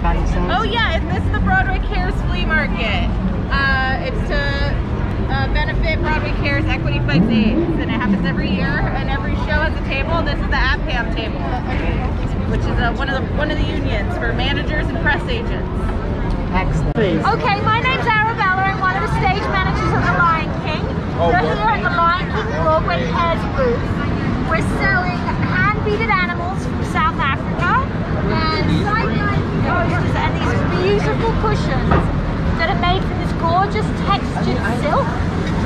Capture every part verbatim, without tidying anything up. about yourselves? Oh yeah, it's the Broadway Cares Flea Market. Uh, it's to uh, benefit Broadway Cares Equity Fights AIDS, and it happens every year, and every show has a table. This is the A P A M table, which is uh, one of the one of the unions for managers and press agents. Excellent. Please. Okay, my name's Arabella. I'm one of the stage managers of the Lion King. We're here at the Lion King Broadway Cares booth. We're selling hand-beaded animals from South Africa, and side-lined posters, and these beautiful cushions that are made from this gorgeous textured silk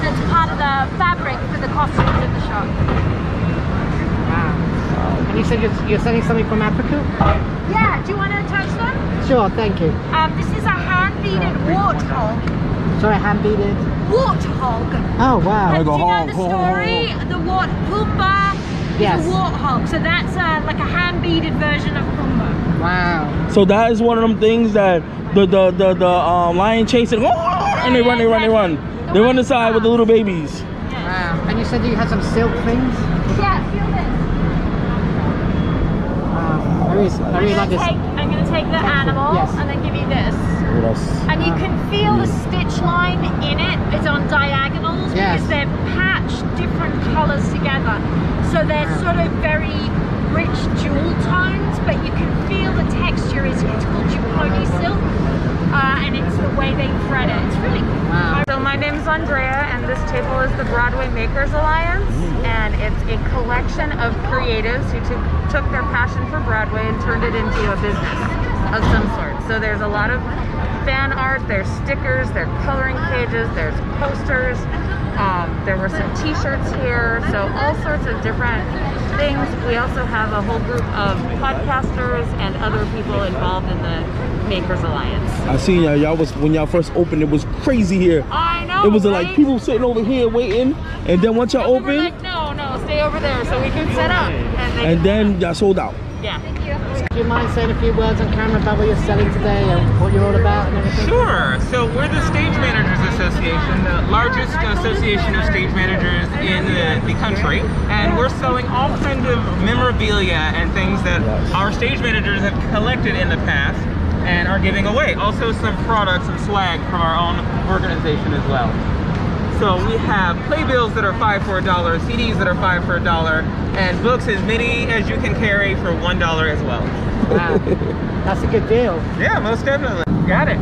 that's part of the fabric for the costumes of the show. Wow. And you said you're, you're selling something from Africa? Yeah, do you want to touch them? Sure, thank you. Um, this is a hand-beaded warthog. Sorry, hand-beaded? Warthog. Oh, wow. And do you know the story? The wart Pumbaa is yes. a warthog, so that's uh, like a hand-beaded version of Pumbaa. Wow. So that is one of them things that the the the, the uh, lion chases, oh, and they run, they run, they run. The they run inside wow. with the little babies. Yes. Wow. And you said you had some silk things? Yeah, feel this. Wow. I really, I really like this. Take, I'm going to take the animal yes. and then give you this. And you can feel the stitch line in it. It's on diagonals yes. because they're patched different colors together. So they're sort of very rich jewel tones, but you can feel the texture. It's, it's called juponi silk, uh, and it's the way they thread it. It's really cool. Wow. So my name is Andrea, and this table is the Broadway Makers Alliance, and it's a collection of creatives who took their passion for Broadway and turned it into a business of some sort. So there's a lot of fan art, there's stickers, there's coloring pages, there's posters, um, there were some t-shirts here, so all sorts of different things. We also have a whole group of podcasters and other people involved in the Makers Alliance. I seen y'all, y'all was, when y'all first opened, it was crazy here. I know, It was right? like people sitting over here waiting, and then once y'all opened, we were like, no, no, stay over there so we can set up. And, and then y'all sold out. Yeah. Thank you. Do you mind saying a few words on camera about what you're selling today and what you're all about and everything? Sure. So we're the Stage Managers Association, the largest association of stage managers in the, the country. And we're selling all kinds of memorabilia and things that our stage managers have collected in the past and are giving away. Also some products and swag from our own organization as well. So we have playbills that are five for a dollar, C Ds that are five for a dollar, and books as many as you can carry for one dollar as well. Wow, that's a good deal. Yeah, most definitely. Got it.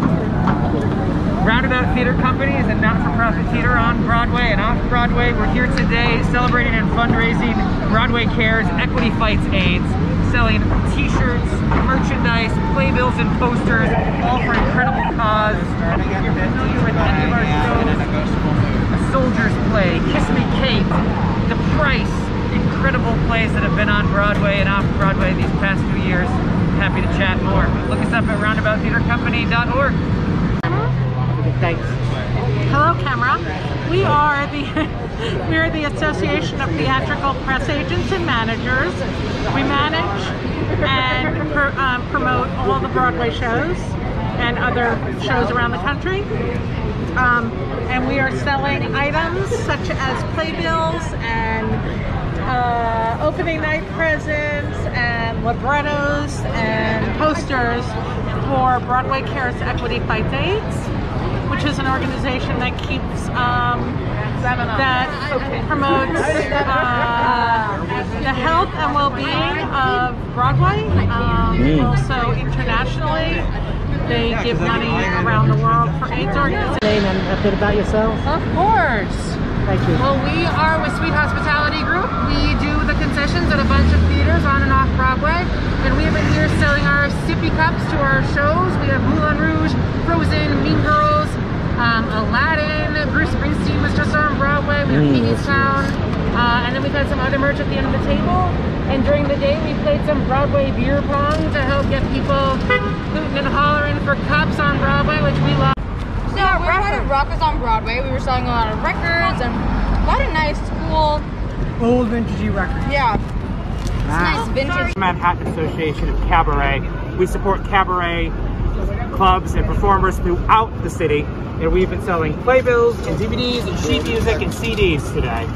Roundabout Theater Company is a not-for-profit theater on Broadway and off-Broadway. We're here today celebrating and fundraising Broadway Cares Equity Fights AIDS, selling t-shirts, merchandise, playbills, and posters, all for incredible cause. If you're familiar with any of our shows, Soldiers' Play, Kiss Me Kate, The Price, incredible plays that have been on Broadway and off Broadway these past few years. Happy to chat more. Look us up at roundabout theater company dot org. Thanks. Hello, camera. We are the we are the Association of Theatrical Press Agents and Managers. We manage and pr um, promote all the Broadway shows and other shows around the country. Um, and we are selling items such as playbills and uh, opening night presents and librettos and posters for Broadway Cares Equity Fights AIDS, which is an organization that keeps um, that promotes uh, the health and well-being of Broadway, um, mm. also internationally. They yeah, give money around the world for AIDS organizations. And a bit about yourself? Of course. Thank you. Well, we are with Sweet Hospitality Group. We do the concessions at a bunch of theaters on and off Broadway. And we have been here selling our sippy cups to our shows. We have Moulin Rouge, Frozen, Mean Girls, um, Aladdin, Bruce Springsteen was just on Broadway, we have mm, Petey's Town. Uh, and then we've got some other merch at the end of the table. And during the day, we played some Broadway beer pong to help get people hooting and hollering for cups on Broadway, which we love. So we're part of Rockers on Broadway. We were selling a lot of records and a lot of nice, cool... old vintagey records. Yeah. Wow. It's nice vintage. Manhattan Association of Cabaret. We support cabaret clubs and performers throughout the city. And we've been selling playbills and D V Ds and sheet music and C Ds today.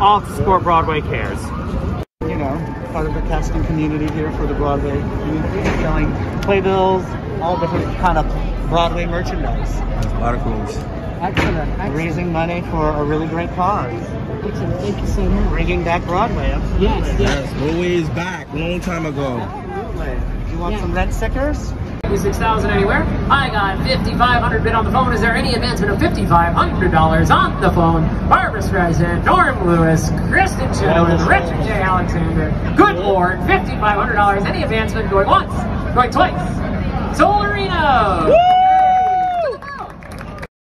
All to support Broadway Cares. You know, part of the casting community here for the Broadway community, selling playbills, all different kind of Broadway merchandise. That's a lot of clothes. Excellent. Excellent. Raising money for a really great cause. Excellent. Thank you so much. Bringing back Broadway. Absolutely. Yes, yes. yes. Broadway is back. Long time ago. Absolutely. Do you want yeah. some red stickers? six thousand anywhere. I got fifty-five hundred bid on the phone. Is there any advancement of fifty-five hundred dollars on the phone? Barbara Streisand, Norm Lewis, Kristen Chen, oh, Richard J. Alexander. Good Lord, fifty-five hundred dollars. Any advancement going once, going twice. Solarino. Woo!